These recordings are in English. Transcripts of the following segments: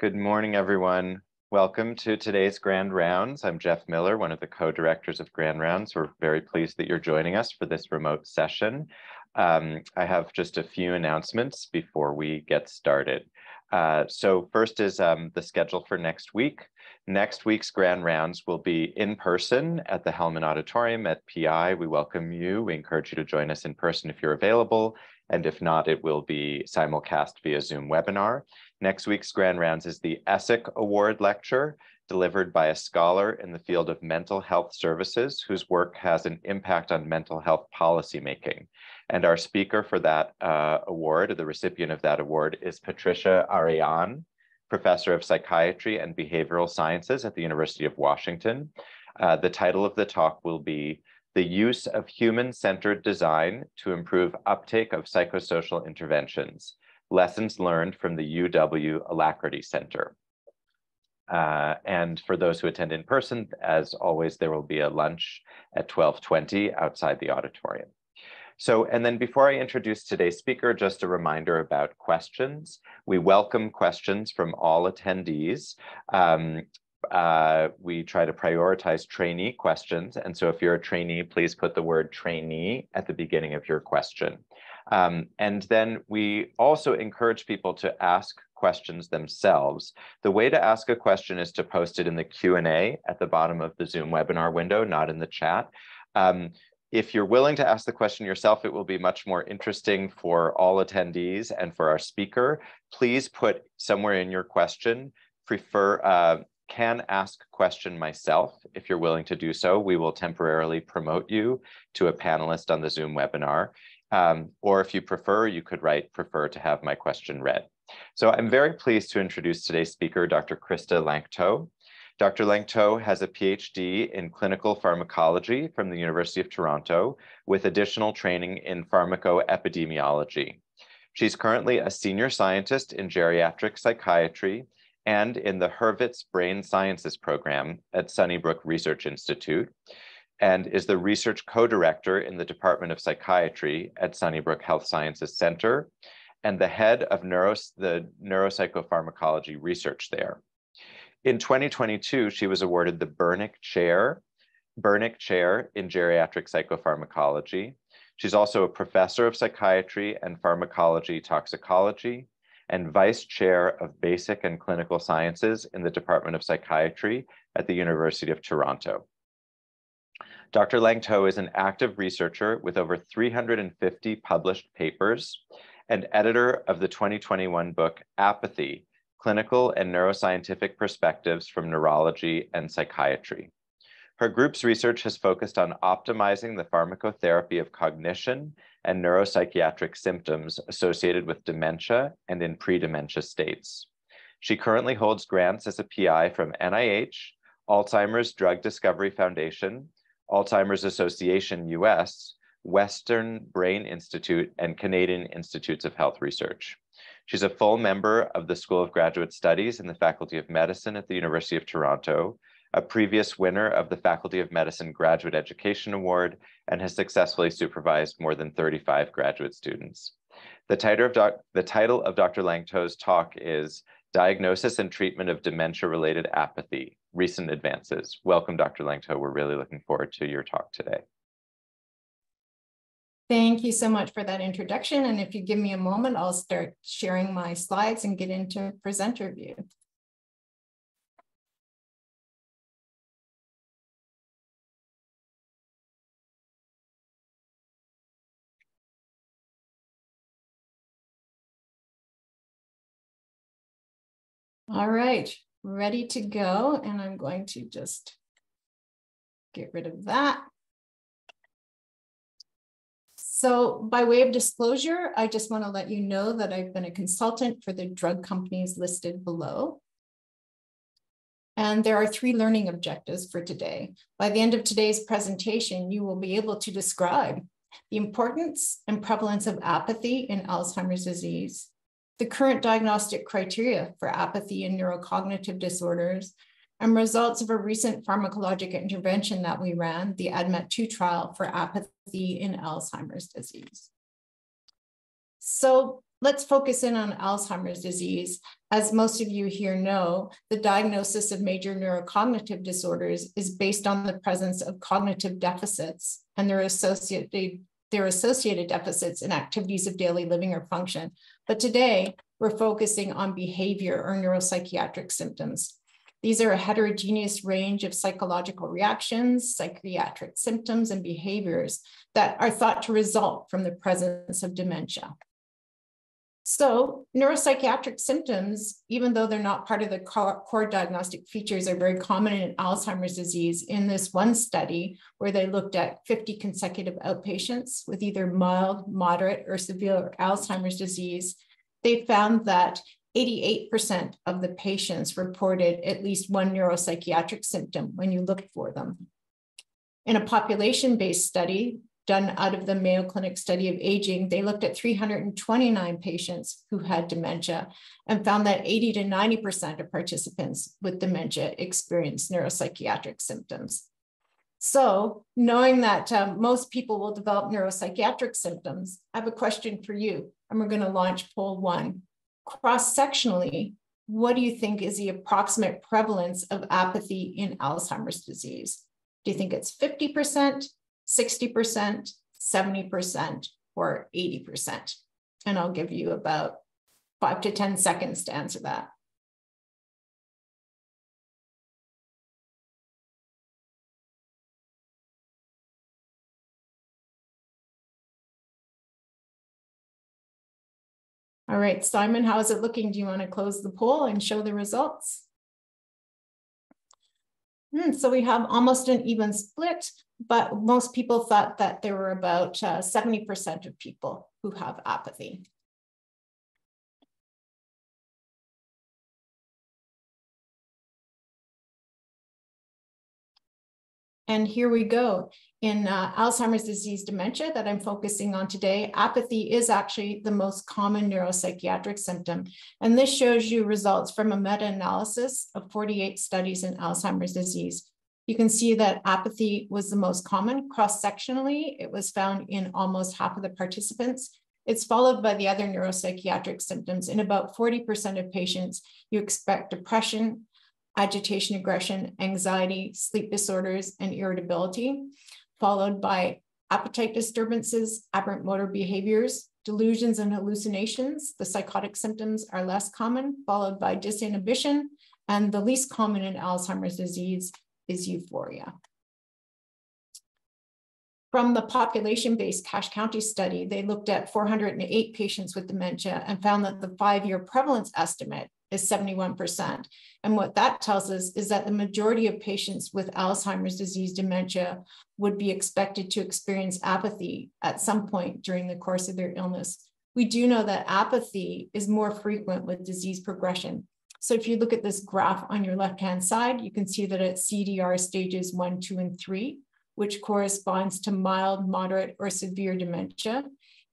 Good morning, everyone. Welcome to today's Grand Rounds. I'm Jeff Miller, one of the co-directors of Grand Rounds. We're very pleased that you're joining us for this remote session. I have just a few announcements before we get started. So first is the schedule for next week. Next week's Grand Rounds will be in person at the Hellman Auditorium at PI. We welcome you. We encourage you to join us in person if you're available. And if not, it will be simulcast via Zoom webinar. Next week's Grand Rounds is the ESSIC Award Lecture, delivered by a scholar in the field of mental health services whose work has an impact on mental health policymaking. And our speaker for that award, the recipient of that award, is Patricia Ariane, professor of psychiatry and behavioral sciences at the University of Washington. The title of the talk will be The Use of Human-Centered Design to Improve Uptake of Psychosocial Interventions, Lessons Learned from the UW Alacrity Center. And for those who attend in person, as always, there will be a lunch at 12:20 outside the auditorium. So, and then before I introduce today's speaker, just a reminder about questions. We welcome questions from all attendees. We try to prioritize trainee questions. And so if you're a trainee, please put the word trainee at the beginning of your question. And then we also encourage people to ask questions themselves. The way to ask a question is to post it in the Q&A at the bottom of the Zoom webinar window, not in the chat. If you're willing to ask the question yourself, it will be much more interesting for all attendees and for our speaker. Please put somewhere in your question, prefer, can ask question myself. If you're willing to do so, we will temporarily promote you to a panelist on the Zoom webinar. Or if you prefer, you could write prefer to have my question read. So I'm very pleased to introduce today's speaker, Dr. Krista Lanctot. Dr. Lanctot has a PhD in clinical pharmacology from the University of Toronto with additional training in pharmacoepidemiology. She's currently a senior scientist in geriatric psychiatry and in the Hurwitz Brain Sciences Program at Sunnybrook Research Institute, and is the research co-director in the Department of Psychiatry at Sunnybrook Health Sciences Centre, and the head of the neuropsychopharmacology research there. In 2022, she was awarded the Bernick chair in geriatric psychopharmacology. She's also a professor of psychiatry and pharmacology toxicology, and Vice Chair of Basic and Clinical Sciences in the Department of Psychiatry at the University of Toronto. Dr. Lanctot is an active researcher with over 350 published papers and editor of the 2021 book, Apathy, Clinical and Neuroscientific Perspectives from Neurology and Psychiatry. Her group's research has focused on optimizing the pharmacotherapy of cognition and neuropsychiatric symptoms associated with dementia and in pre-dementia states. She currently holds grants as a PI from NIH, Alzheimer's Drug Discovery Foundation, Alzheimer's Association US, Western Brain Institute, and Canadian Institutes of Health Research. She's a full member of the School of Graduate Studies in the Faculty of Medicine at the University of Toronto, a previous winner of the Faculty of Medicine Graduate Education Award, and has successfully supervised more than 35 graduate students. The title of Dr. Lanctot's talk is Diagnosis and Treatment of Dementia-Related Apathy, Recent Advances. Welcome, Dr. Lanctot. We're really looking forward to your talk today. Thank you so much for that introduction. And if you give me a moment, I'll start sharing my slides and get into presenter view. All right, ready to go. And I'm going to just get rid of that. So by way of disclosure, I just want to let you know that I've been a consultant for the drug companies listed below. And there are three learning objectives for today. By the end of today's presentation, you will be able to describe the importance and prevalence of apathy in Alzheimer's disease, the current diagnostic criteria for apathy and neurocognitive disorders, and results of a recent pharmacologic intervention that we ran, the ADMET-2 trial for apathy in Alzheimer's disease. So let's focus in on Alzheimer's disease. As most of you here know, the diagnosis of major neurocognitive disorders is based on the presence of cognitive deficits and their associated deficits in activities of daily living or function. But today, we're focusing on behavior or neuropsychiatric symptoms. These are a heterogeneous range of psychological reactions, psychiatric symptoms, and behaviors that are thought to result from the presence of dementia. So neuropsychiatric symptoms, even though they're not part of the core diagnostic features, are very common in Alzheimer's disease. In this one study where they looked at 50 consecutive outpatients with either mild, moderate, or severe Alzheimer's disease, they found that 88% of the patients reported at least one neuropsychiatric symptom when you looked for them. In a population-based study done out of the Mayo Clinic study of aging, they looked at 329 patients who had dementia and found that 80 to 90% of participants with dementia experienced neuropsychiatric symptoms. So knowing that most people will develop neuropsychiatric symptoms, I have a question for you, and we're going to launch poll one. Cross-sectionally, what do you think is the approximate prevalence of apathy in Alzheimer's disease? Do you think it's 50%, 60%, 70%, or 80%? And I'll give you about 5 to 10 seconds to answer that. All right, Simon, how is it looking? Do you want to close the poll and show the results? So we have almost an even split, but most people thought that there were about 70% of people who have apathy. And here we go. In Alzheimer's disease dementia that I'm focusing on today, apathy is actually the most common neuropsychiatric symptom. And this shows you results from a meta-analysis of 48 studies in Alzheimer's disease. You can see that apathy was the most common. Cross-sectionally, it was found in almost half of the participants. It's followed by the other neuropsychiatric symptoms. In about 40% of patients, you expect depression, agitation, aggression, anxiety, sleep disorders, and irritability, followed by appetite disturbances, aberrant motor behaviors, delusions and hallucinations. The psychotic symptoms are less common, followed by disinhibition, and the least common in Alzheimer's disease is euphoria. From the population-based Cache County study, they looked at 408 patients with dementia and found that the 5-year prevalence estimate is 71%. And what that tells us is that the majority of patients with Alzheimer's disease dementia would be expected to experience apathy at some point during the course of their illness. We do know that apathy is more frequent with disease progression. So if you look at this graph on your left-hand side, you can see that it's CDR stages 1, 2, and 3, which corresponds to mild, moderate, or severe dementia.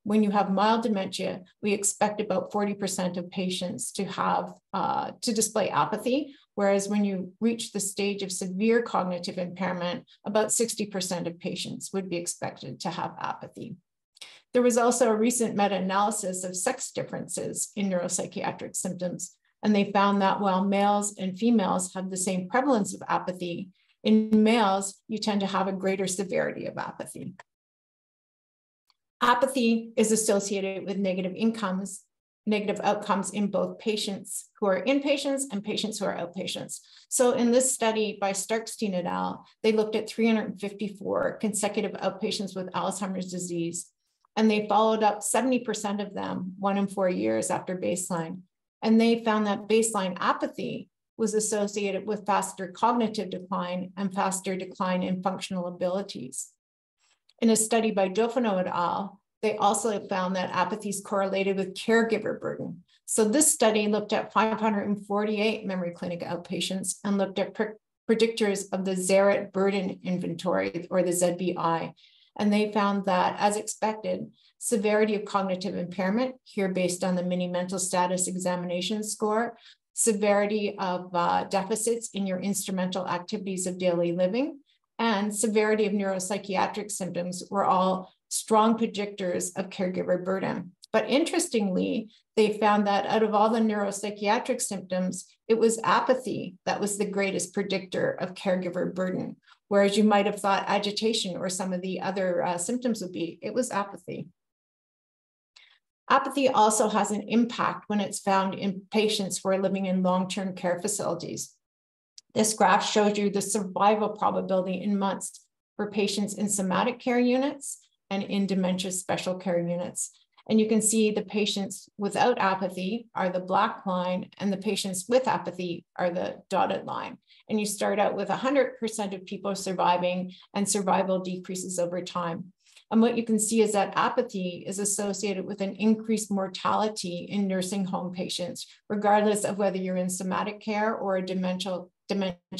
When you have mild dementia, we expect about 40% of patients to have to display apathy, whereas when you reach the stage of severe cognitive impairment, about 60% of patients would be expected to have apathy. There was also a recent meta-analysis of sex differences in neuropsychiatric symptoms, and they found that while males and females have the same prevalence of apathy, in males, you tend to have a greater severity of apathy. Apathy is associated with negative outcomes in both patients who are inpatients and patients who are outpatients. So in this study by Starkstein et al., they looked at 354 consecutive outpatients with Alzheimer's disease, and they followed up 70% of them 1 and 4 years after baseline. And they found that baseline apathy was associated with faster cognitive decline and faster decline in functional abilities. In a study by Dofino et al., they also found that apathy is correlated with caregiver burden. So this study looked at 548 memory clinic outpatients and looked at predictors of the Zarit Burden Inventory, or the ZBI. And they found that, as expected, severity of cognitive impairment, here based on the mini mental status examination score, severity of deficits in your instrumental activities of daily living, and severity of neuropsychiatric symptoms were all strong predictors of caregiver burden. But interestingly, they found that out of all the neuropsychiatric symptoms, it was apathy that was the greatest predictor of caregiver burden, whereas you might have thought agitation or some of the other symptoms would be. It was apathy. Apathy also has an impact when it's found in patients who are living in long-term care facilities. This graph shows you the survival probability in months for patients in somatic care units and in dementia special care units. And you can see the patients without apathy are the black line and the patients with apathy are the dotted line. And you start out with 100% of people surviving, and survival decreases over time. And what you can see is that apathy is associated with an increased mortality in nursing home patients, regardless of whether you're in somatic care or a dementia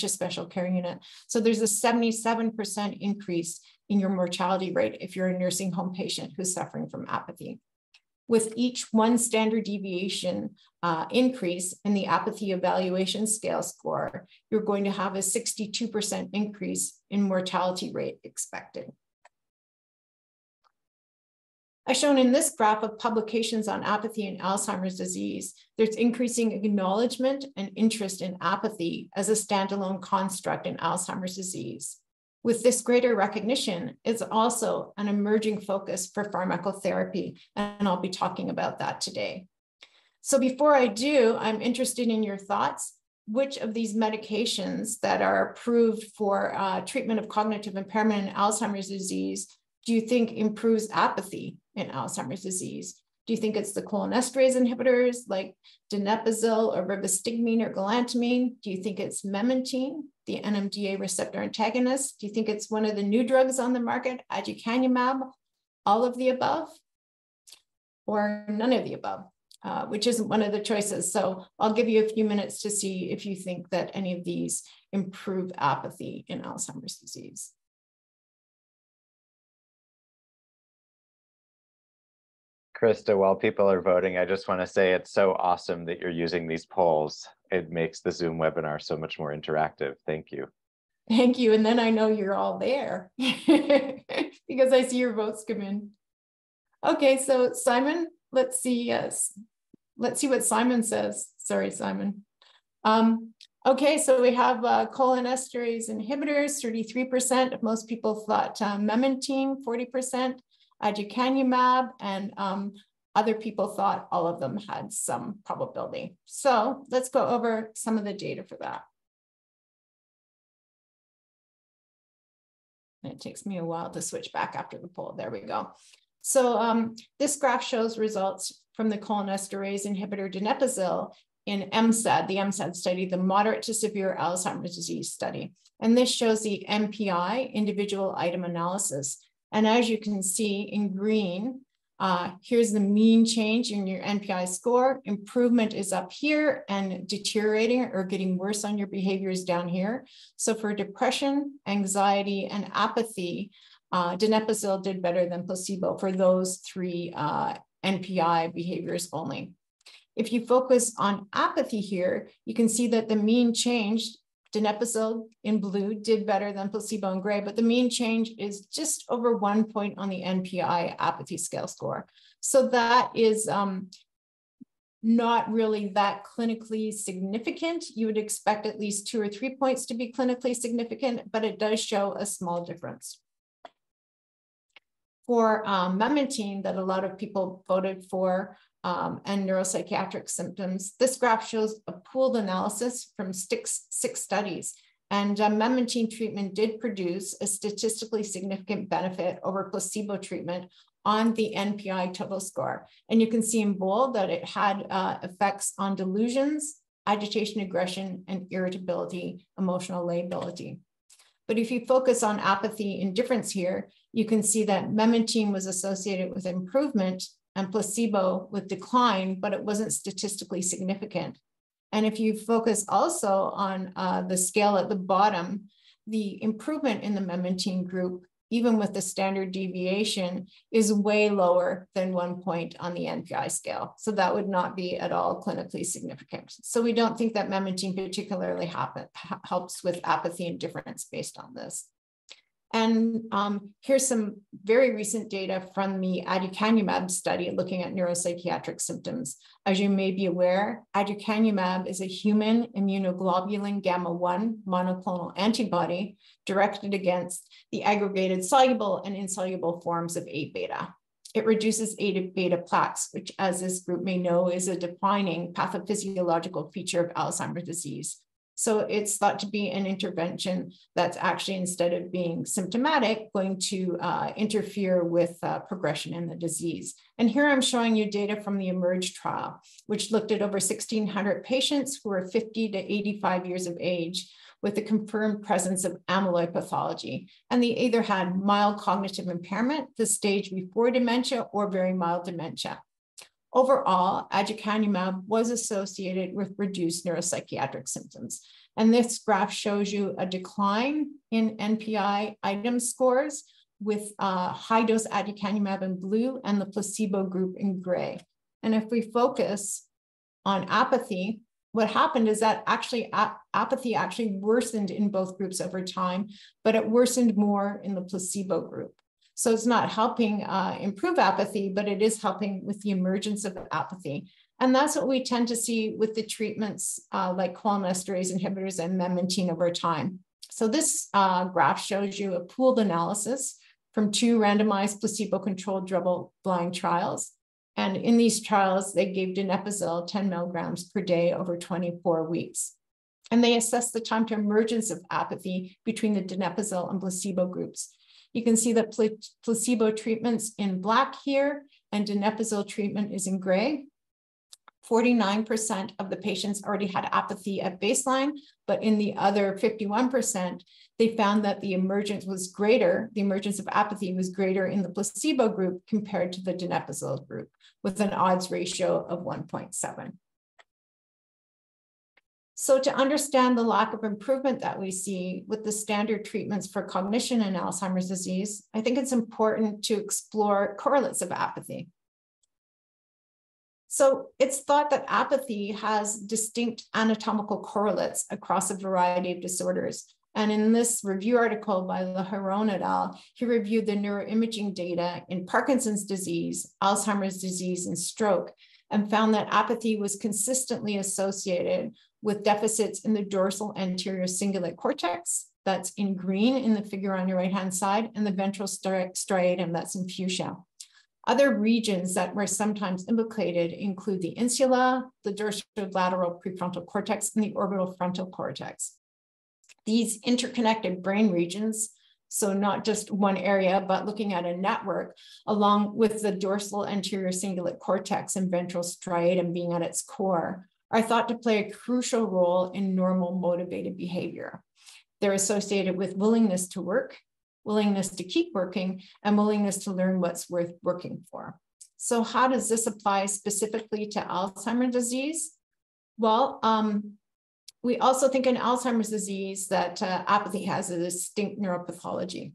special care unit. So there's a 77% increase in your mortality rate if you're a nursing home patient who's suffering from apathy. With each one standard deviation increase in the apathy evaluation scale score, you're going to have a 62% increase in mortality rate expected. As shown in this graph of publications on apathy and Alzheimer's disease, there's increasing acknowledgement and interest in apathy as a standalone construct in Alzheimer's disease. With this greater recognition, it's also an emerging focus for pharmacotherapy, and I'll be talking about that today. So before I do, I'm interested in your thoughts. Which of these medications that are approved for treatment of cognitive impairment in Alzheimer's disease do you think improves apathy in Alzheimer's disease? Do you think it's the cholinesterase inhibitors like donepezil or rivastigmine or galantamine? Do you think it's memantine, the NMDA receptor antagonist? Do you think it's one of the new drugs on the market, aducanumab? All of the above? Or none of the above, which isn't one of the choices. So I'll give you a few minutes to see if you think that any of these improve apathy in Alzheimer's disease. Krista, while people are voting, I just want to say it's so awesome that you're using these polls. It makes the Zoom webinar so much more interactive. Thank you. Thank you. And then I know you're all there because I see your votes come in. Okay, so Simon, let's see. Yes, let's see what Simon says. Sorry, Simon. Okay, so we have cholinesterase inhibitors, 33%. Most people thought memantine, 40%. Aducanumab, and other people thought all of them had some probability. So let's go over some of the data for that. And it takes me a while to switch back after the poll. There we go. So this graph shows results from the cholinesterase inhibitor donepezil in MSAD, the MSAD study, the moderate to severe Alzheimer's disease study. And this shows the NPI, individual item analysis. And as you can see in green, here's the mean change in your NPI score. Improvement is up here and deteriorating or getting worse on your behaviors down here. So for depression, anxiety, and apathy, donepezil did better than placebo for those three NPI behaviors only. If you focus on apathy here, you can see that the mean changed. Donepezil in blue did better than placebo in gray, but the mean change is just over 1 point on the NPI apathy scale score. So that is not really that clinically significant. You would expect at least 2 or 3 points to be clinically significant, but it does show a small difference. For memantine that a lot of people voted for, and neuropsychiatric symptoms. This graph shows a pooled analysis from six studies, and memantine treatment did produce a statistically significant benefit over placebo treatment on the NPI total score. And you can see in bold that it had effects on delusions, agitation, aggression, and irritability, emotional lability. But if you focus on apathy indifference here, you can see that memantine was associated with improvement and placebo with decline, but it wasn't statistically significant. And if you focus also on the scale at the bottom, the improvement in the memantine group, even with the standard deviation, is way lower than 1 point on the NPI scale. So that would not be at all clinically significant. So we don't think that memantine particularly helps with apathy and difference based on this. And here's some very recent data from the aducanumab study looking at neuropsychiatric symptoms. As you may be aware, aducanumab is a human immunoglobulin gamma-1 monoclonal antibody directed against the aggregated soluble and insoluble forms of A-beta. It reduces A-beta plaques, which, as this group may know, is a defining pathophysiological feature of Alzheimer's disease. So it's thought to be an intervention that's actually, instead of being symptomatic, going to interfere with progression in the disease. And here I'm showing you data from the EMERGE trial, which looked at over 1,600 patients who were 50 to 85 years of age with the confirmed presence of amyloid pathology. And they either had mild cognitive impairment, the stage before dementia, or very mild dementia. Overall, aducanumab was associated with reduced neuropsychiatric symptoms. And this graph shows you a decline in NPI item scores with high-dose aducanumab in blue and the placebo group in gray. And if we focus on apathy, what happened is that actually apathy actually worsened in both groups over time, but it worsened more in the placebo group. So it's not helping improve apathy, but it is helping with the emergence of apathy. And that's what we tend to see with the treatments like cholinesterase inhibitors and memantine over time. So this graph shows you a pooled analysis from 2 randomized placebo-controlled double-blind trials. And in these trials, they gave donepezil 10 milligrams per day over 24 weeks. And they assessed the time to emergence of apathy between the donepezil and placebo groups. You can see that placebo treatment's in black here and donepezil treatment is in gray. 49% of the patients already had apathy at baseline, but in the other 51%, they found that the emergence of apathy was greater in the placebo group compared to the donepezil group, with an odds ratio of 1.7. So to understand the lack of improvement that we see with the standard treatments for cognition in Alzheimer's disease, I think it's important to explore correlates of apathy. So it's thought that apathy has distinct anatomical correlates across a variety of disorders. And in this review article by Lahaeron et al., he reviewed the neuroimaging data in Parkinson's disease, Alzheimer's disease, and stroke, and found that apathy was consistently associated with deficits in the dorsal anterior cingulate cortex, that's in green in the figure on your right-hand side, and the ventral striatum, that's in fuchsia. Other regions that were sometimes implicated include the insula, the dorsolateral prefrontal cortex, and the orbital frontal cortex. These interconnected brain regions, so not just one area, but looking at a network, along with the dorsal anterior cingulate cortex and ventral striatum being at its core, are thought to play a crucial role in normal motivated behavior. They're associated with willingness to work, willingness to keep working, and willingness to learn what's worth working for. So how does this apply specifically to Alzheimer's disease? Well, we also think in Alzheimer's disease that apathy has a distinct neuropathology.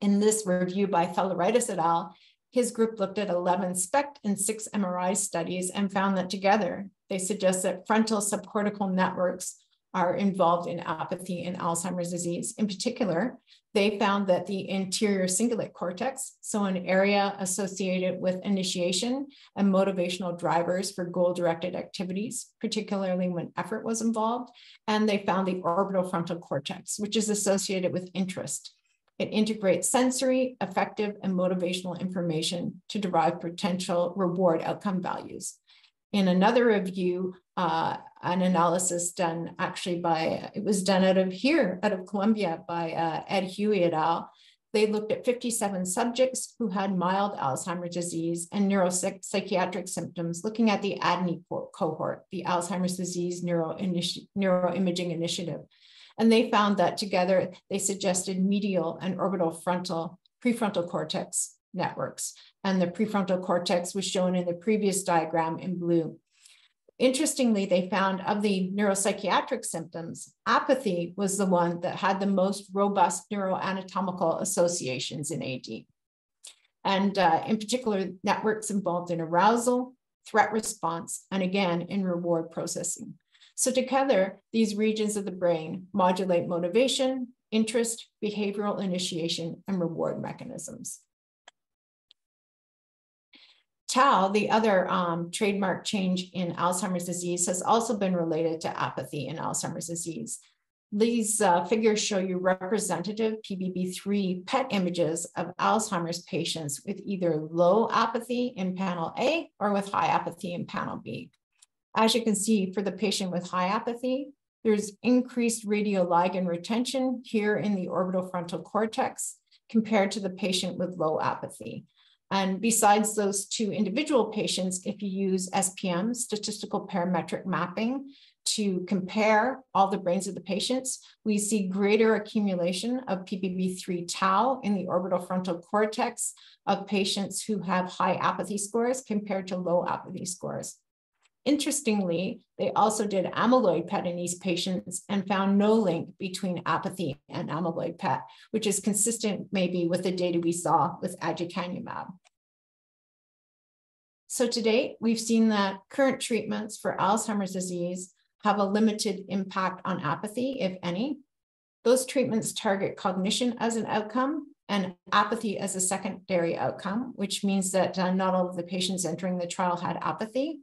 In this review by Theleritis et al., his group looked at 11 SPECT and 6 MRI studies and found that together, they suggest that frontal subcortical networks are involved in apathy in Alzheimer's disease. In particular, they found that the anterior cingulate cortex, so an area associated with initiation and motivational drivers for goal-directed activities, particularly when effort was involved, and they found the orbital frontal cortex, which is associated with interest. It integrates sensory, affective, and motivational information to derive potential reward outcome values. In another review, an analysis done actually by, it was done out of here, out of Columbia by Ed Huey et al. They looked at 57 subjects who had mild Alzheimer's disease and neuropsychiatric symptoms, looking at the ADNI cohort, the Alzheimer's Disease Neuroimaging Initiative. And they found that together, they suggested medial and orbital frontal prefrontal cortex networks. And the prefrontal cortex was shown in the previous diagram in blue. Interestingly, they found of the neuropsychiatric symptoms, apathy was the one that had the most robust neuroanatomical associations in AD. And in particular, networks involved in arousal, threat response, and again, in reward processing. So together, these regions of the brain modulate motivation, interest, behavioral initiation, and reward mechanisms. Tau, the other trademark change in Alzheimer's disease, has also been related to apathy in Alzheimer's disease. These figures show you representative PBB3 PET images of Alzheimer's patients with either low apathy in panel A or with high apathy in panel B. As you can see, for the patient with high apathy, there's increased radioligand retention here in the orbital frontal cortex compared to the patient with low apathy. And besides those two individual patients, if you use SPM, statistical parametric mapping, to compare all the brains of the patients, we see greater accumulation of PBB3 tau in the orbital frontal cortex of patients who have high apathy scores compared to low apathy scores. Interestingly, they also did amyloid PET in these patients and found no link between apathy and amyloid PET, which is consistent maybe with the data we saw with aducanumab. So to date, we've seen that current treatments for Alzheimer's disease have a limited impact on apathy, if any. Those treatments target cognition as an outcome and apathy as a secondary outcome, which means that not all of the patients entering the trial had apathy.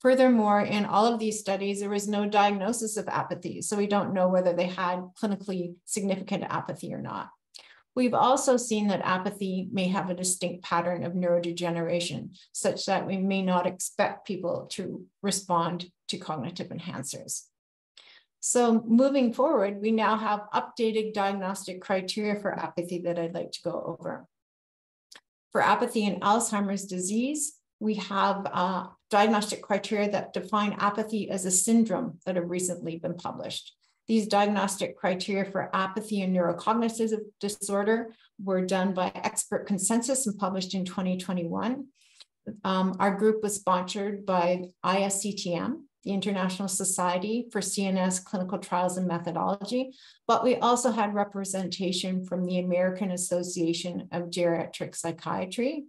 Furthermore, in all of these studies, there was no diagnosis of apathy, so we don't know whether they had clinically significant apathy or not. We've also seen that apathy may have a distinct pattern of neurodegeneration, such that we may not expect people to respond to cognitive enhancers. So moving forward, we now have updated diagnostic criteria for apathy that I'd like to go over. For apathy in Alzheimer's disease, we have diagnostic criteria that define apathy as a syndrome that have recently been published. These diagnostic criteria for apathy and neurocognitive disorder were done by expert consensus and published in 2021. Our group was sponsored by ISCTM, the International Society for CNS Clinical Trials and Methodology, but we also had representation from the American Association of Geriatric Psychiatry,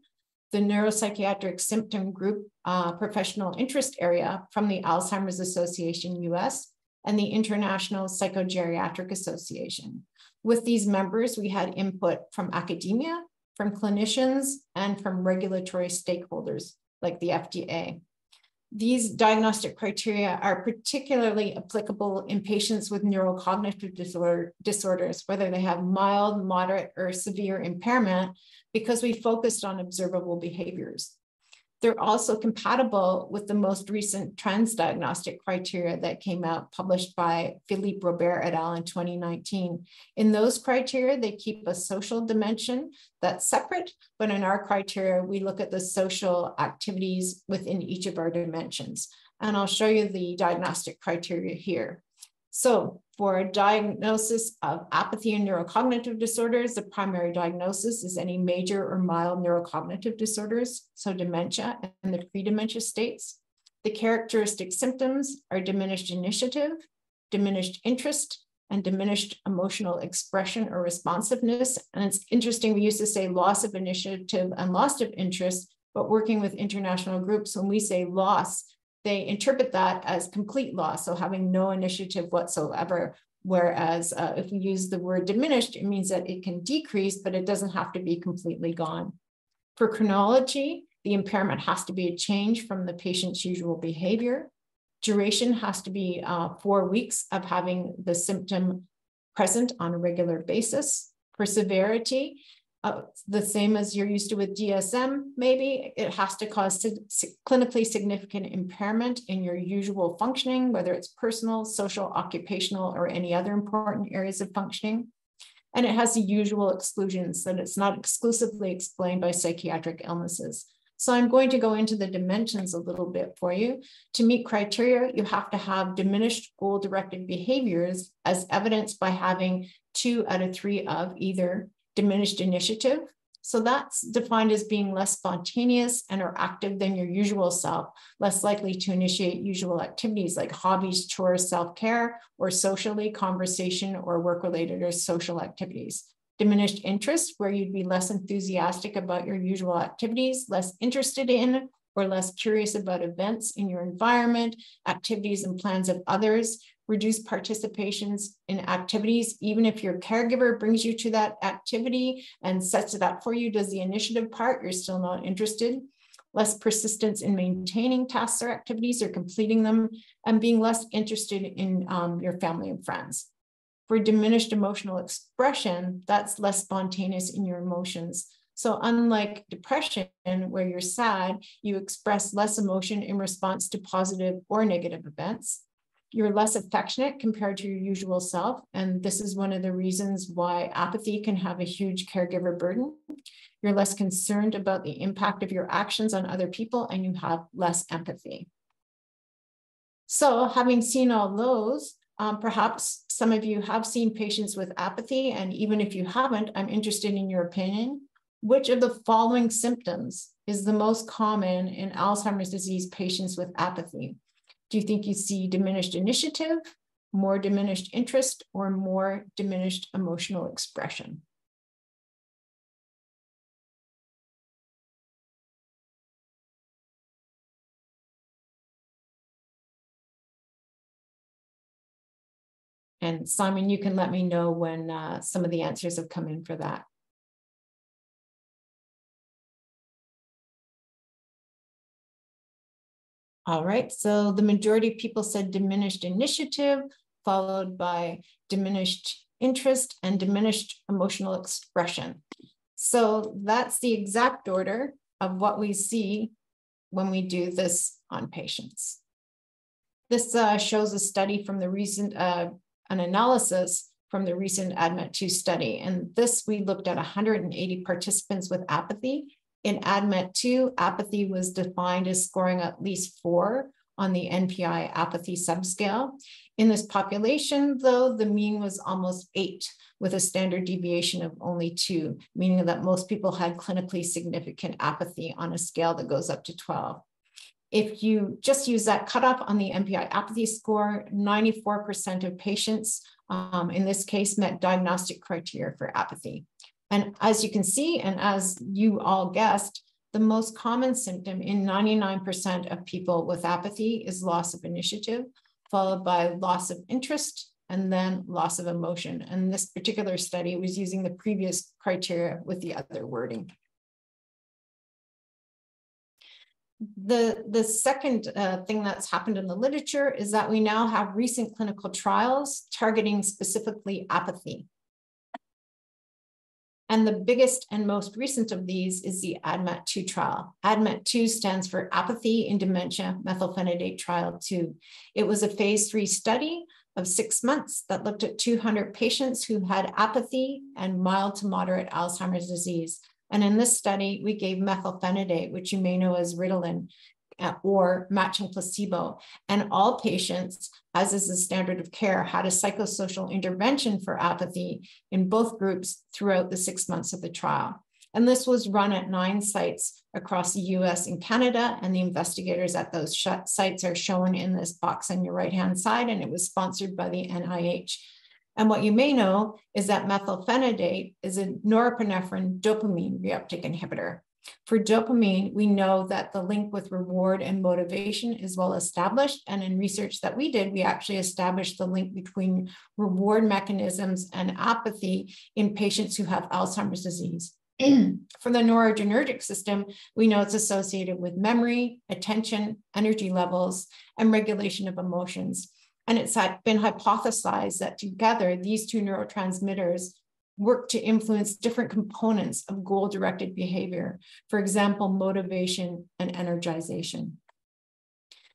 the Neuropsychiatric Symptom Group Professional Interest Area from the Alzheimer's Association US, and the International Psychogeriatric Association. With these members, we had input from academia, from clinicians, and from regulatory stakeholders like the FDA. These diagnostic criteria are particularly applicable in patients with neurocognitive disorders, whether they have mild, moderate, or severe impairment, because we focused on observable behaviors. They're also compatible with the most recent trends diagnostic criteria that came out, published by Philippe Robert et al. In 2019. In those criteria, they keep a social dimension that's separate, but in our criteria, we look at the social activities within each of our dimensions. And I'll show you the diagnostic criteria here. So for a diagnosis of apathy and neurocognitive disorders, the primary diagnosis is any major or mild neurocognitive disorders, so dementia and the pre-dementia states. The characteristic symptoms are diminished initiative, diminished interest, and diminished emotional expression or responsiveness. And it's interesting, we used to say loss of initiative and loss of interest, but working with international groups, when we say loss, they interpret that as complete loss, so having no initiative whatsoever, whereas if we use the word diminished, it means that it can decrease, but it doesn't have to be completely gone. For chronology, the impairment has to be a change from the patient's usual behavior. Duration has to be 4 weeks of having the symptom present on a regular basis. For severity, the same as you're used to with DSM, maybe it has to cause clinically significant impairment in your usual functioning, whether it's personal, social, occupational, or any other important areas of functioning. And it has the usual exclusions that it's not exclusively explained by psychiatric illnesses. So I'm going to go into the dimensions a little bit for you. To meet criteria, you have to have diminished goal-directed behaviors as evidenced by having 2 out of 3 of either diminished initiative. So that's defined as being less spontaneous and or active than your usual self, less likely to initiate usual activities like hobbies, chores, self-care, or socially, conversation, or work-related or social activities. Diminished interest, where you'd be less enthusiastic about your usual activities, less interested in or less curious about events in your environment, activities and plans of others, reduce participations in activities, even if your caregiver brings you to that activity and sets it up for you, does the initiative part, you're still not interested. Less persistence in maintaining tasks or activities or completing them, and being less interested in your family and friends. For diminished emotional expression, that's less spontaneous in your emotions. So unlike depression, where you're sad, you express less emotion in response to positive or negative events. You're less affectionate compared to your usual self. And this is one of the reasons why apathy can have a huge caregiver burden. You're less concerned about the impact of your actions on other people, and you have less empathy. So having seen all those, perhaps some of you have seen patients with apathy, and even if you haven't, I'm interested in your opinion. Which of the following symptoms is the most common in Alzheimer's disease patients with apathy? Do you think you see diminished initiative, more diminished interest, or more diminished emotional expression? And Simon, you can let me know when some of the answers have come in for that. All right, so the majority of people said diminished initiative, followed by diminished interest and diminished emotional expression. So that's the exact order of what we see when we do this on patients. This shows a study from the recent, an analysis from the recent ADMET-2 study. And this, we looked at 180 participants with apathy. In ADMET-2, apathy was defined as scoring at least 4 on the NPI apathy subscale. In this population, though, the mean was almost 8, with a standard deviation of only 2, meaning that most people had clinically significant apathy on a scale that goes up to 12. If you just use that cutoff on the NPI apathy score, 94% of patients in this case met diagnostic criteria for apathy. And as you can see, and as you all guessed, the most common symptom in 99% of people with apathy is loss of initiative, followed by loss of interest, and then loss of emotion. And this particular study was using the previous criteria with the other wording. The second thing that's happened in the literature is that we now have recent clinical trials targeting specifically apathy. And the biggest and most recent of these is the ADMET-2 trial. ADMET-2 stands for Apathy in Dementia Methylphenidate Trial 2. It was a phase 3 study of 6 months that looked at 200 patients who had apathy and mild to moderate Alzheimer's disease. And in this study, we gave methylphenidate, which you may know as Ritalin, or matching placebo. And all patients, as is the standard of care, had a psychosocial intervention for apathy in both groups throughout the 6 months of the trial. And this was run at 9 sites across the US and Canada, and the investigators at those sites are shown in this box on your right-hand side, and it was sponsored by the NIH. And what you may know is that methylphenidate is a norepinephrine dopamine reuptake inhibitor. For dopamine, we know that the link with reward and motivation is well established. And in research that we did, we actually established the link between reward mechanisms and apathy in patients who have Alzheimer's disease. For the noradrenergic system, we know it's associated with memory, attention, energy levels, and regulation of emotions. And it's been hypothesized that together, these two neurotransmitters work to influence different components of goal-directed behavior, for example, motivation and energization.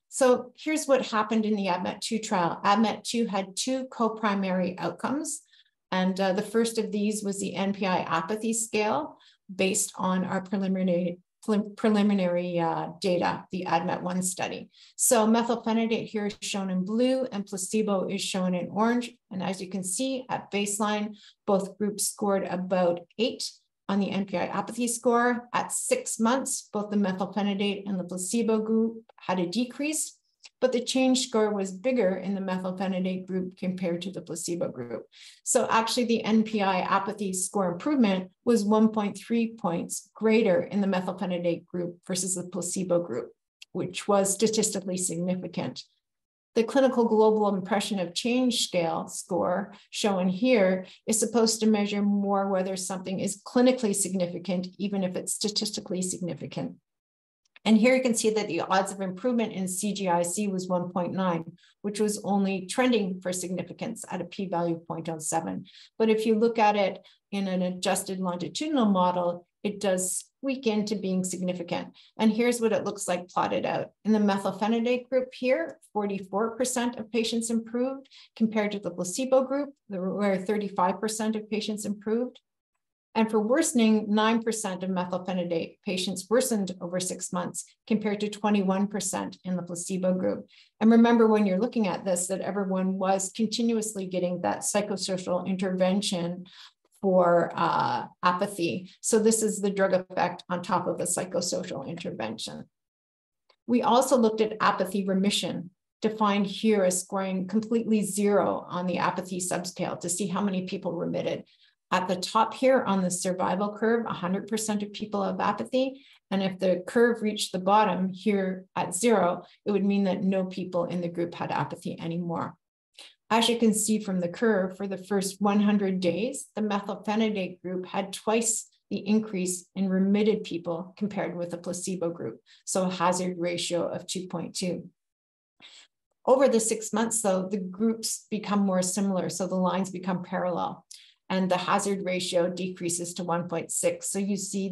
So here's what happened in the ADMET-2 trial. ADMET-2 had 2 co-primary outcomes. And the first of these was the NPI apathy scale based on our preliminary data, the ADMET-1 study. So methylphenidate here is shown in blue and placebo is shown in orange. And as you can see at baseline, both groups scored about 8 on the NPI apathy score. At 6 months, both the methylphenidate and the placebo group had a decrease, but the change score was bigger in the methylphenidate group compared to the placebo group. So actually the NPI apathy score improvement was 1.3 points greater in the methylphenidate group versus the placebo group, which was statistically significant. The clinical global impression of change scale score shown here is supposed to measure more whether something is clinically significant, even if it's statistically significant. And here you can see that the odds of improvement in CGIC was 1.9, which was only trending for significance at a p-value of 0.07. But if you look at it in an adjusted longitudinal model, it does squeak into being significant. And here's what it looks like plotted out. In the methylphenidate group here, 44% of patients improved compared to the placebo group, where 35% of patients improved. And for worsening, 9% of methylphenidate patients worsened over 6 months compared to 21% in the placebo group. And remember when you're looking at this, that everyone was continuously getting that psychosocial intervention for apathy. So this is the drug effect on top of the psychosocial intervention. We also looked at apathy remission, defined here as scoring completely zero on the apathy subscale to see how many people remitted. At the top here on the survival curve, 100% of people have apathy. And if the curve reached the bottom here at zero, it would mean that no people in the group had apathy anymore. As you can see from the curve, for the first 100 days, the methylphenidate group had twice the increase in remitted people compared with the placebo group. So a hazard ratio of 2.2. Over the 6 months though, the groups become more similar. So the lines become parallel. And the hazard ratio decreases to 1.6. So you see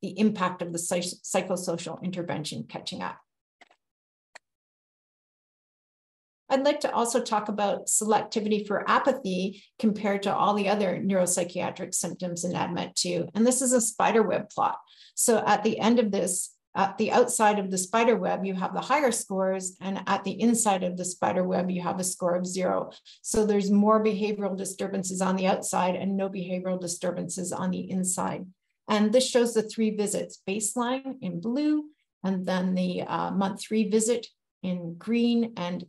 the impact of the psychosocial intervention catching up. I'd like to also talk about selectivity for apathy compared to all the other neuropsychiatric symptoms in ADMET-2. And this is a spider web plot. So at the end of this, at the outside of the spider web, you have the higher scores, and at the inside of the spider web, you have a score of zero. So there's more behavioral disturbances on the outside and no behavioral disturbances on the inside. And this shows the 3 visits, baseline in blue, and then the month 3 visit in green, and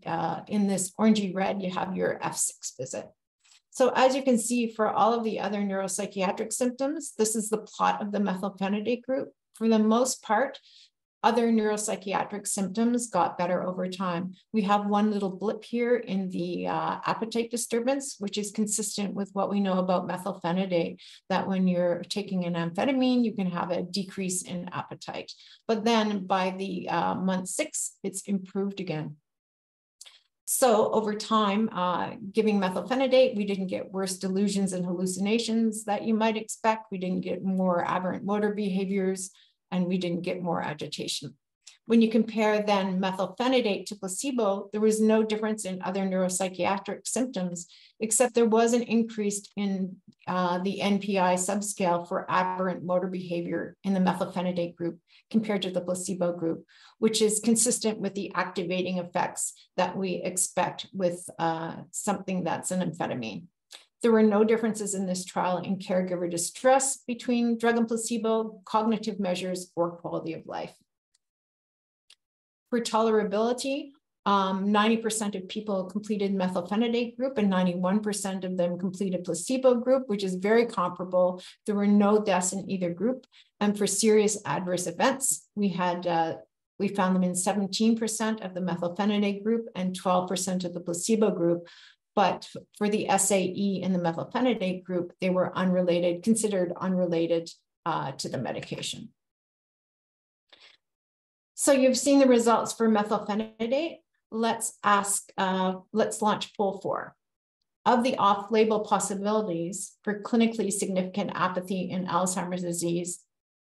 in this orangey red, you have your F6 visit. So as you can see for all of the other neuropsychiatric symptoms, this is the plot of the methylphenidate group. For the most part, other neuropsychiatric symptoms got better over time. We have one little blip here in the appetite disturbance, which is consistent with what we know about methylphenidate, that when you're taking an amphetamine, you can have a decrease in appetite. But then by the month 6, it's improved again. So over time, giving methylphenidate, we didn't get worse delusions and hallucinations that you might expect. We didn't get more aberrant motor behaviors, and we didn't get more agitation. When you compare then methylphenidate to placebo, there was no difference in other neuropsychiatric symptoms, except there was an increase in the NPI subscale for aberrant motor behavior in the methylphenidate group compared to the placebo group, which is consistent with the activating effects that we expect with something that's an amphetamine. There were no differences in this trial in caregiver distress between drug and placebo, cognitive measures, or quality of life. For tolerability, 90% of people completed methylphenidate group and 91% of them completed placebo group, which is very comparable. There were no deaths in either group. And for serious adverse events, we found them in 17% of the methylphenidate group and 12% of the placebo group. But for the SAE in the methylphenidate group, they were unrelated, considered unrelated to the medication. So you've seen the results for methylphenidate. Let's launch poll 4. Of the off-label possibilities for clinically significant apathy in Alzheimer's disease,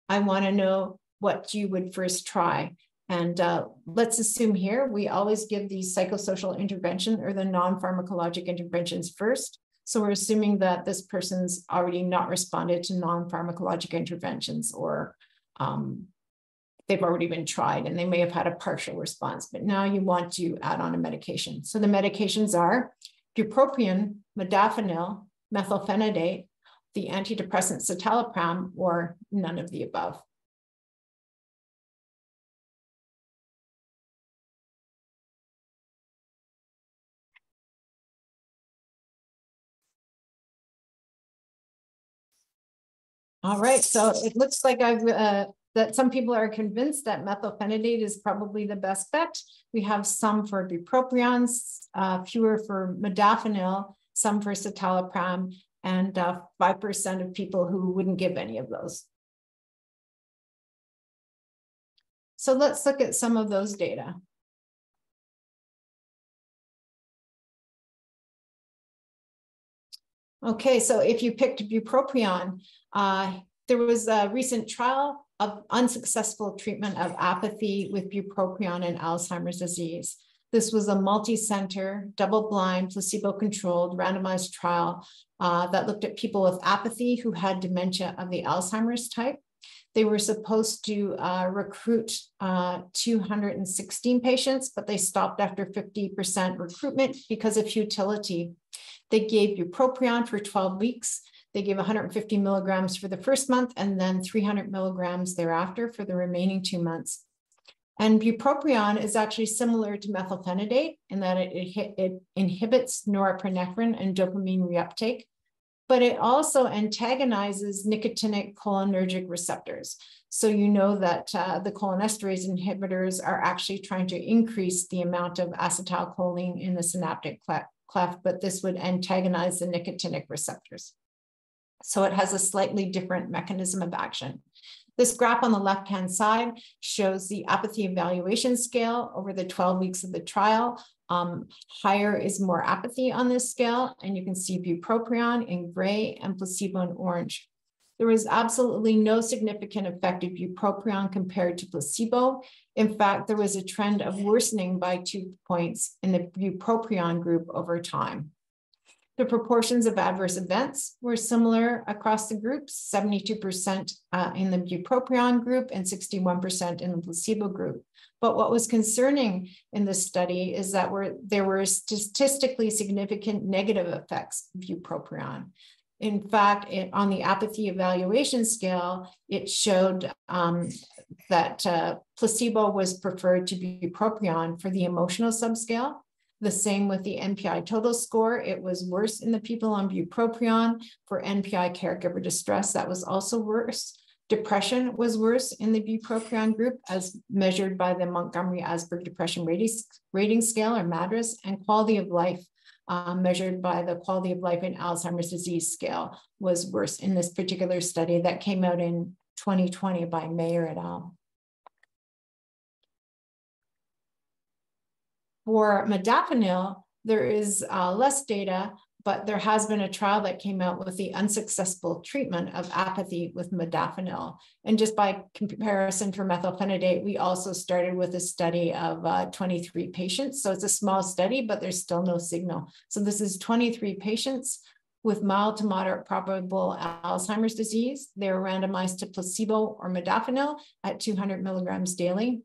I want to know what you would first try. And let's assume here, we always give the psychosocial intervention or the non-pharmacologic interventions first. So we're assuming that this person's already not responded to non-pharmacologic interventions, or they've already been tried and they may have had a partial response, but now you want to add on a medication. So the medications are bupropion, modafinil, methylphenidate, the antidepressant citalopram, or none of the above. All right, so it looks like I've that some people are convinced that methylphenidate is probably the best bet. We have some for bupropion, fewer for modafinil, some for citalopram, and 5% of people who wouldn't give any of those. So let's look at some of those data. Okay, so if you picked bupropion, there was a recent trial of unsuccessful treatment of apathy with bupropion and Alzheimer's disease. This was a multi-center, double-blind, placebo-controlled, randomized trial that looked at people with apathy who had dementia of the Alzheimer's type. They were supposed to recruit 216 patients, but they stopped after 50% recruitment because of futility. They gave bupropion for 12 weeks. They gave 150 milligrams for the first month and then 300 milligrams thereafter for the remaining 2 months. And bupropion is actually similar to methylphenidate in that it inhibits norepinephrine and dopamine reuptake, but it also antagonizes nicotinic cholinergic receptors. So you know that the cholinesterase inhibitors are actually trying to increase the amount of acetylcholine in the synaptic cleft, but this would antagonize the nicotinic receptors. So it has a slightly different mechanism of action. This graph on the left-hand side shows the apathy evaluation scale over the 12 weeks of the trial. Higher is more apathy on this scale, and you can see bupropion in gray and placebo in orange. There was absolutely no significant effect of bupropion compared to placebo. In fact, there was a trend of worsening by 2 points in the bupropion group over time. The proportions of adverse events were similar across the groups, 72% in the bupropion group and 61% in the placebo group. But what was concerning in this study is that there were statistically significant negative effects of bupropion. In fact, on the apathy evaluation scale, it showed that placebo was preferred to bupropion for the emotional subscale. The same with the NPI total score. It was worse in the people on bupropion. For NPI caregiver distress, that was also worse. Depression was worse in the bupropion group as measured by the Montgomery-Åsberg Depression Rating Scale, or MADRS, and quality of life measured by the quality of life in Alzheimer's disease scale was worse in this particular study that came out in 2020 by Mayer et al. For modafinil, there is less data, but there has been a trial that came out with the unsuccessful treatment of apathy with modafinil. And just by comparison for methylphenidate, we also started with a study of 23 patients. So it's a small study, but there's still no signal. So this is 23 patients with mild to moderate probable Alzheimer's disease. They were randomized to placebo or modafinil at 200 milligrams daily.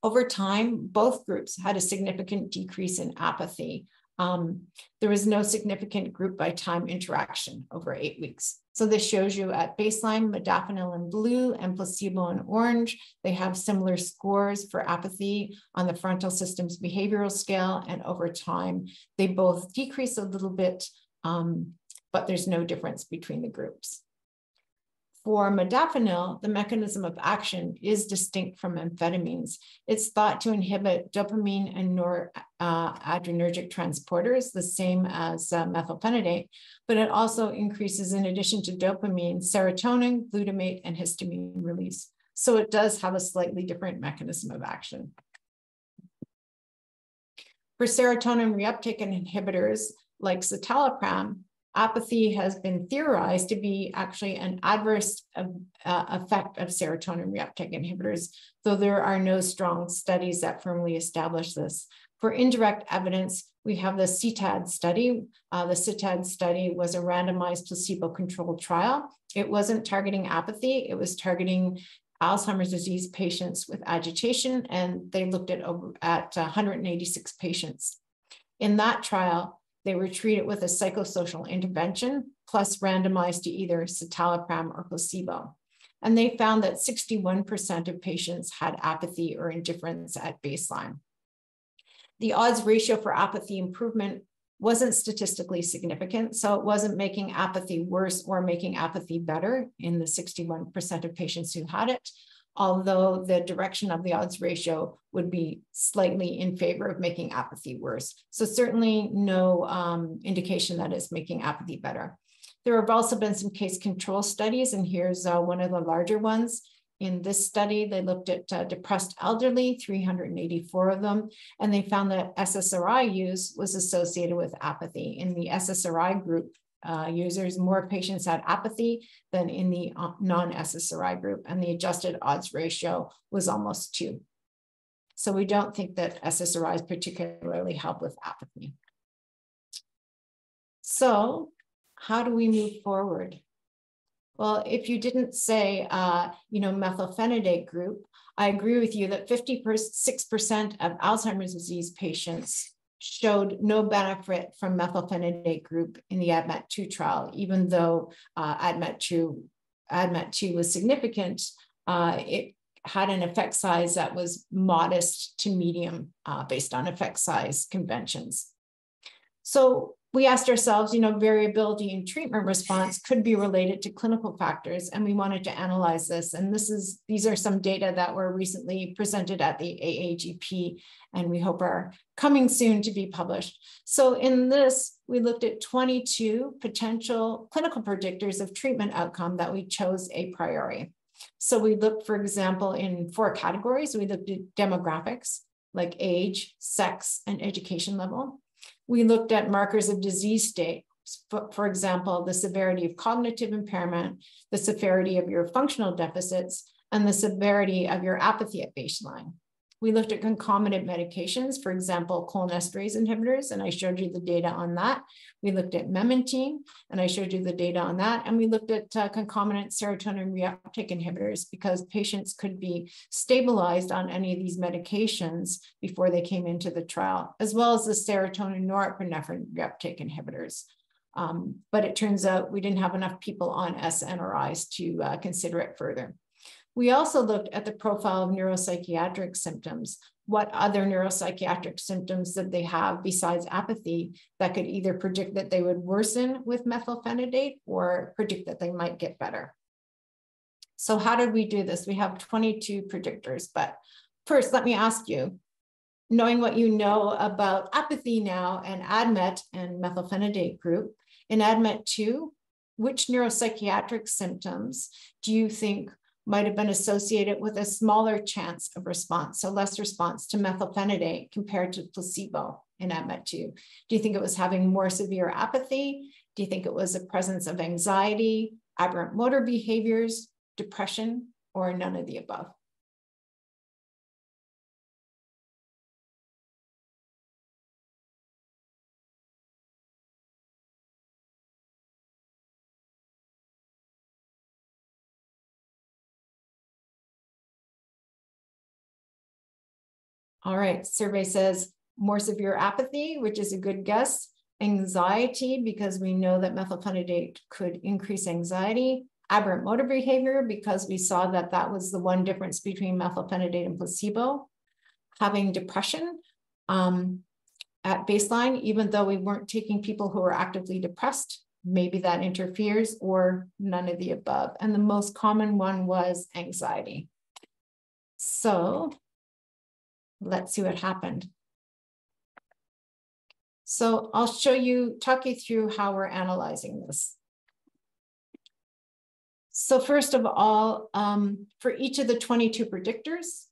Over time, both groups had a significant decrease in apathy. There was no significant group by time interaction over 8 weeks. So this shows you at baseline, modafinil in blue and placebo in orange. They have similar scores for apathy on the frontal systems behavioral scale, and over time, they both decrease a little bit, but there's no difference between the groups. For modafinil, the mechanism of action is distinct from amphetamines. It's thought to inhibit dopamine and noradrenergic transporters, the same as methylphenidate, but it also increases, in addition to dopamine, serotonin, glutamate, and histamine release. So it does have a slightly different mechanism of action. For serotonin reuptake inhibitors like citalopram, apathy has been theorized to be actually an adverse effect of serotonin reuptake inhibitors, though there are no strong studies that firmly establish this. For indirect evidence, we have the CTAD study. The CTAD study was a randomized placebo-controlled trial. It wasn't targeting apathy, it was targeting Alzheimer's disease patients with agitation, and they looked at 186 patients. In that trial, they were treated with a psychosocial intervention plus randomized to either citalopram or placebo. And they found that 61% of patients had apathy or indifference at baseline. The odds ratio for apathy improvement wasn't statistically significant. So it wasn't making apathy worse or making apathy better in the 61% of patients who had it, although the direction of the odds ratio would be slightly in favor of making apathy worse. So certainly no indication that it's making apathy better. There have also been some case control studies, and here's one of the larger ones. In this study, they looked at depressed elderly, 384 of them, and they found that SSRI use was associated with apathy. In the SSRI group users, more patients had apathy than in the non-SSRI group, and the adjusted odds ratio was almost 2. So we don't think that SSRIs particularly help with apathy. So how do we move forward? Well, if you didn't say, you know, methylphenidate group, I agree with you that 56% of Alzheimer's disease patients showed no benefit from methylphenidate group in the ADMET-2 trial, even though ADMET-2 was significant. It had an effect size that was modest to medium based on effect size conventions. So we asked ourselves, you know, variability in treatment response could be related to clinical factors, and we wanted to analyze this. And these are some data that were recently presented at the AAGP, and we hope are coming soon to be published. So in this, we looked at 22 potential clinical predictors of treatment outcome that we chose a priori. So we looked, for example, in 4 categories. We looked at demographics, like age, sex, and education level. We looked at markers of disease state, for example, the severity of cognitive impairment, the severity of your functional deficits, and the severity of your apathy at baseline. We looked at concomitant medications, for example, cholinesterase inhibitors, and I showed you the data on that. We looked at memantine, and I showed you the data on that. And we looked at concomitant serotonin reuptake inhibitors, because patients could be stabilized on any of these medications before they came into the trial, as well as the serotonin norepinephrine reuptake inhibitors. But it turns out we didn't have enough people on SNRIs to consider it further. We also looked at the profile of neuropsychiatric symptoms. What other neuropsychiatric symptoms did they have besides apathy that could either predict that they would worsen with methylphenidate or predict that they might get better? So how did we do this? We have 22 predictors, but first let me ask you, knowing what you know about apathy now and ADMET and methylphenidate group, in ADMET-2, which neuropsychiatric symptoms do you think might have been associated with a smaller chance of response, so less response to methylphenidate compared to placebo in ADMET-2? Do you think it was having more severe apathy? Do you think it was a presence of anxiety, aberrant motor behaviors, depression, or none of the above? All right, survey says more severe apathy, which is a good guess. Anxiety, because we know that methylphenidate could increase anxiety. Aberrant motor behavior, because we saw that that was the one difference between methylphenidate and placebo. Having depression at baseline, even though we weren't taking people who were actively depressed, maybe that interferes, or none of the above. And the most common one was anxiety. So let's see what happened. So I'll show you, talk you through how we're analyzing this. So first of all, for each of the 22 predictors,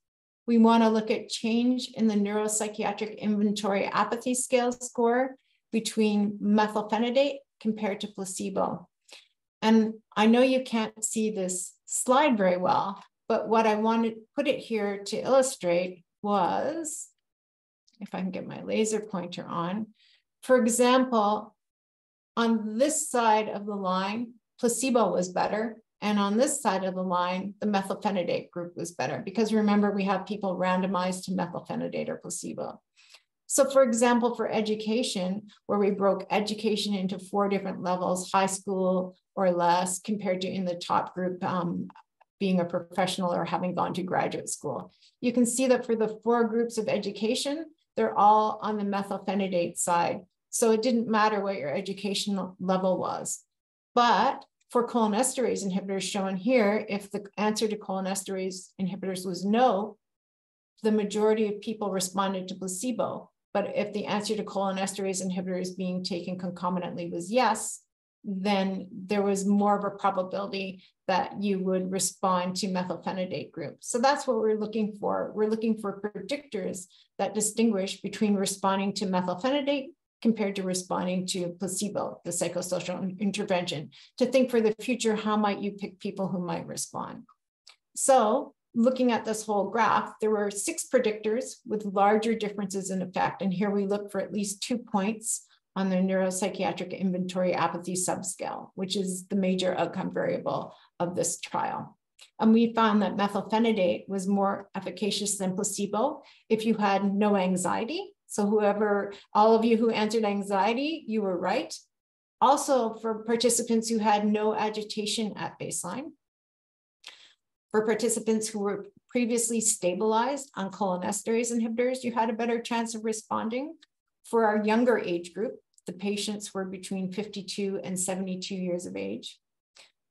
we want to look at change in the neuropsychiatric inventory apathy scale score between methylphenidate compared to placebo. And I know you can't see this slide very well, but what I wanted to put it here to illustrate was, if I can get my laser pointer on, for example, on this side of the line, placebo was better. And on this side of the line, the methylphenidate group was better, because remember, we have people randomized to methylphenidate or placebo. So for example, for education, where we broke education into 4 different levels, high school or less, compared to in the top group, being a professional or having gone to graduate school. You can see that for the 4 groups of education, they're all on the methylphenidate side, So it didn't matter what your educational level was. But for cholinesterase inhibitors shown here, if the answer to cholinesterase inhibitors was no, the majority of people responded to placebo. But if the answer to cholinesterase inhibitors being taken concomitantly was yes, then there was more of a probability that you would respond to methylphenidate group. So that's what we're looking for. We're looking for predictors that distinguish between responding to methylphenidate compared to responding to placebo, the psychosocial intervention, to think for the future, how might you pick people who might respond? So looking at this whole graph, there were 6 predictors with larger differences in effect. And here we look for at least 2 points on the neuropsychiatric inventory apathy subscale, which is the major outcome variable of this trial. And we found that methylphenidate was more efficacious than placebo if you had no anxiety. So whoever, all of you who answered anxiety, you were right. Also for participants who had no agitation at baseline, for participants who were previously stabilized on cholinesterase inhibitors, you had a better chance of responding. For our younger age group, the patients were between 52 and 72 years of age.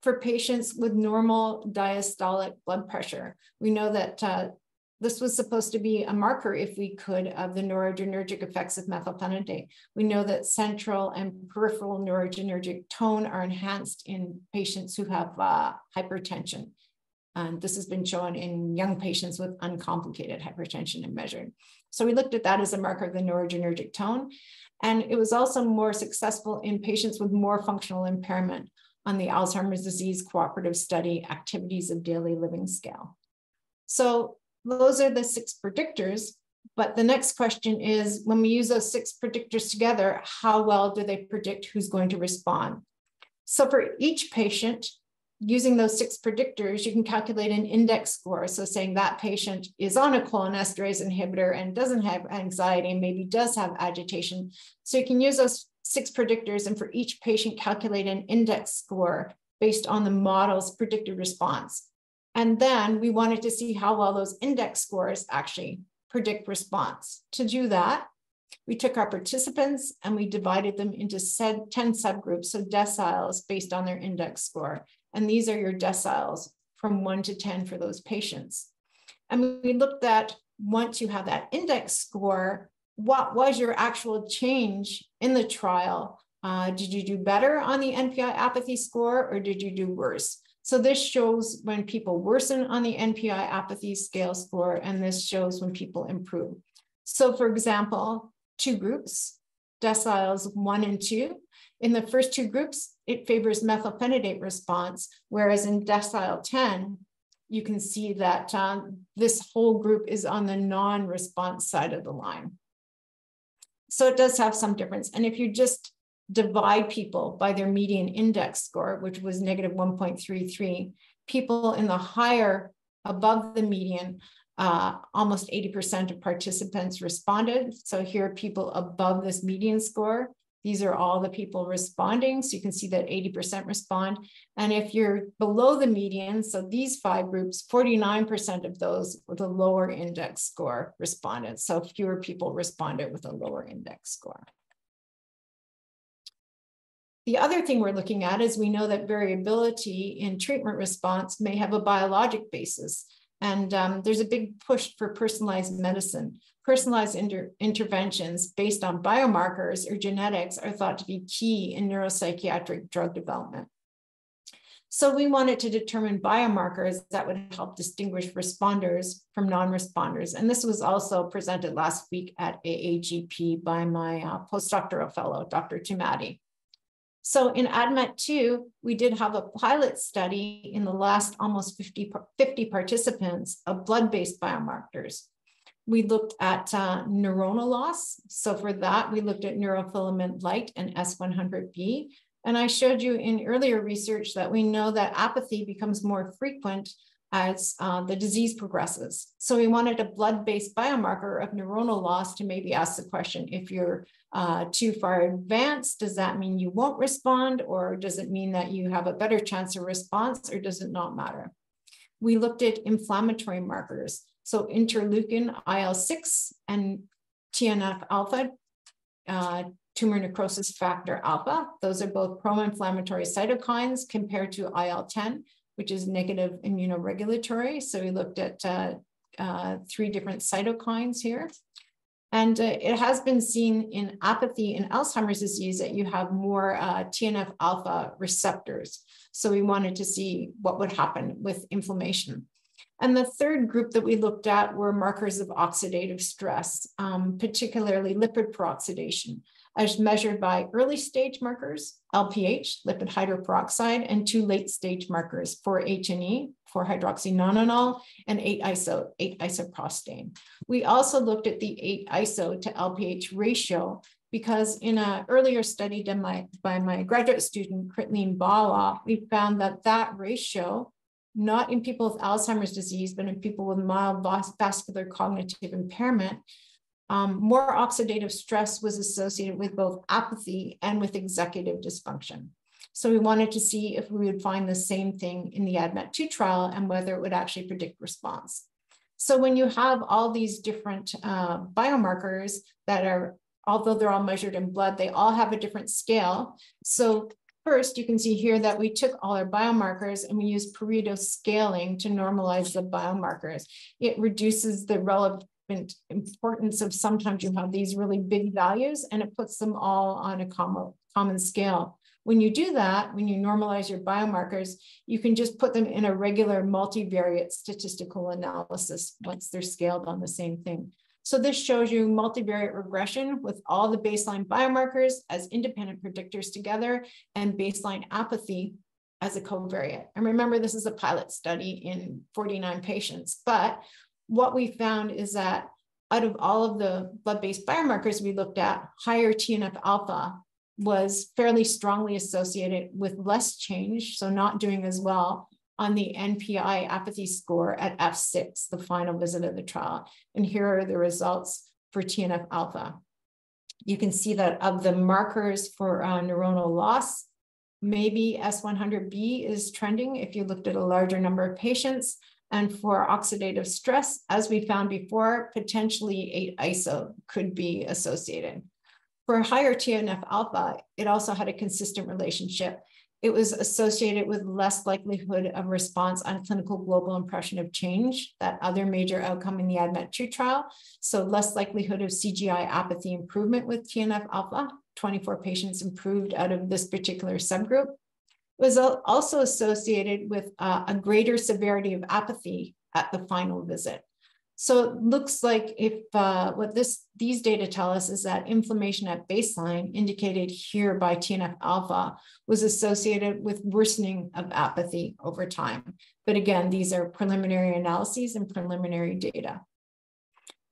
For patients with normal diastolic blood pressure, we know that this was supposed to be a marker, if we could, of the noradrenergic effects of methylphenidate. We know that central and peripheral noradrenergic tone are enhanced in patients who have hypertension. And this has been shown in young patients with uncomplicated hypertension and measured. So we looked at that as a marker of the noradrenergic tone. And it was also more successful in patients with more functional impairment on the Alzheimer's Disease Cooperative Study Activities of Daily Living Scale. So those are the 6 predictors. But the next question is, when we use those 6 predictors together, how well do they predict who's going to respond? So for each patient, using those 6 predictors, you can calculate an index score. So saying that patient is on a cholinesterase inhibitor and doesn't have anxiety and maybe does have agitation. So you can use those 6 predictors and for each patient calculate an index score based on the model's predicted response. And then we wanted to see how well those index scores actually predict response. To do that, we took our participants and we divided them into 10 subgroups, so deciles based on their index score. And these are your deciles from 1 to 10 for those patients. And we looked at, once you have that index score, what was your actual change in the trial? Did you do better on the NPI apathy score or did you do worse? So this shows when people worsen on the NPI apathy scale score, and this shows when people improve. So for example, 2 groups, deciles 1 and 2. In the first 2 groups, it favors methylphenidate response, whereas in decile 10, you can see that this whole group is on the non-response side of the line. So it does have some difference. And if you just divide people by their median index score, which was negative 1.33, people in the higher, above the median, almost 80% of participants responded. So here are people above this median score. These are all the people responding. So you can see that 80% respond. And if you're below the median, so these 5 groups, 49% of those with a lower index score responded. So fewer people responded with a lower index score. The other thing we're looking at is we know that variability in treatment response may have a biologic basis. And there's a big push for personalized medicine. Personalized interventions based on biomarkers or genetics are thought to be key in neuropsychiatric drug development. So we wanted to determine biomarkers that would help distinguish responders from non-responders. And this was also presented last week at AAGP by my postdoctoral fellow, Dr. Tumati. So in ADMET-2, we did have a pilot study in the last almost 50 participants of blood-based biomarkers. We looked at neuronal loss. So for that, we looked at neurofilament light and S100B. And I showed you in earlier research that we know that apathy becomes more frequent as the disease progresses. So we wanted a blood-based biomarker of neuronal loss to maybe ask the question, if you're too far advanced, does that mean you won't respond? Or does it mean that you have a better chance of response? Or does it not matter? We looked at inflammatory markers. So interleukin IL-6 and TNF-alpha, tumor necrosis factor alpha. Those are both pro-inflammatory cytokines compared to IL-10, which is negative immunoregulatory. So we looked at three different cytokines here. And it has been seen in apathy in Alzheimer's disease that you have more TNF-alpha receptors. So we wanted to see what would happen with inflammation. And the third group that we looked at were markers of oxidative stress, particularly lipid peroxidation, as measured by early stage markers, LPH, lipid hydroperoxide, and two late stage markers, 4-HNE, 4-hydroxynonenal, and 8-iso, 8-isoprostane. We also looked at the 8-iso to LPH ratio, because in an earlier study done by my graduate student, Kritleen Bala, we found that that ratio, not in people with Alzheimer's disease, but in people with mild vascular cognitive impairment, more oxidative stress was associated with both apathy and with executive dysfunction. So we wanted to see if we would find the same thing in the ADMET-2 trial and whether it would actually predict response. So when you have all these different biomarkers that are, although they're all measured in blood, they all have a different scale. So first, you can see here that we took all our biomarkers and we used Pareto scaling to normalize the biomarkers. It reduces the relevant importance of sometimes you have these really big values and it puts them all on a common scale. When you do that, when you normalize your biomarkers, you can just put them in a regular multivariate statistical analysis once they're scaled on the same thing. So this shows you multivariate regression with all the baseline biomarkers as independent predictors together and baseline apathy as a covariate. And remember, this is a pilot study in 49 patients, but what we found is that out of all of the blood-based biomarkers we looked at, higher TNF-alpha was fairly strongly associated with less change, so not doing as well on the NPI apathy score at F6, the final visit of the trial. And here are the results for TNF-alpha. You can see that of the markers for neuronal loss, maybe S100B is trending if you looked at a larger number of patients. And for oxidative stress, as we found before, potentially 8-iso could be associated. For higher TNF-alpha, it also had a consistent relationship. It was associated with less likelihood of response on clinical global impression of change, that other major outcome in the ADMET-2 trial. So less likelihood of CGI apathy improvement with TNF-alpha. 24 patients improved out of this particular subgroup. Was also associated with a greater severity of apathy at the final visit. So it looks like if what these data tell us is that inflammation at baseline, indicated here by TNF-alpha, was associated with worsening of apathy over time. But again, these are preliminary analyses and preliminary data.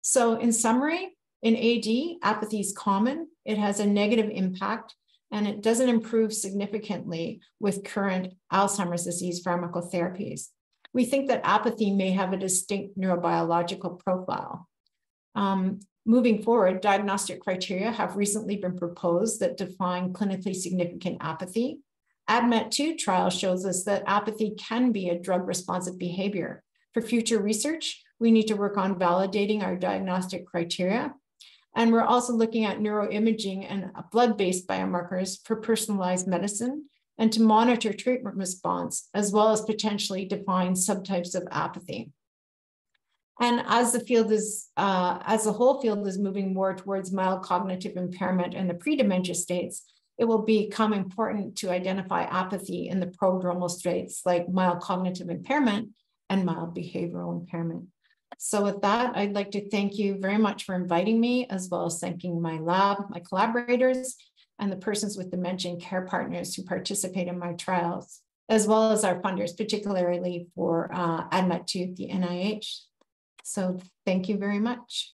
So in summary, in AD, apathy is common. It has a negative impact, and it doesn't improve significantly with current Alzheimer's disease pharmacotherapies. We think that apathy may have a distinct neurobiological profile. Moving forward, diagnostic criteria have recently been proposed that define clinically significant apathy. ADMET-2 trial shows us that apathy can be a drug-responsive behavior. For future research, we need to work on validating our diagnostic criteria. And we're also looking at neuroimaging and blood-based biomarkers for personalized medicine and to monitor treatment response, as well as potentially define subtypes of apathy. And as the whole field is moving more towards mild cognitive impairment and the pre-dementia states, it will become important to identify apathy in the prodromal states like mild cognitive impairment and mild behavioral impairment. So with that, I'd like to thank you very much for inviting me, as well as thanking my lab, my collaborators, and the persons with dementia and care partners who participate in my trials, as well as our funders, particularly for ADMET-2 at the NIH. So thank you very much.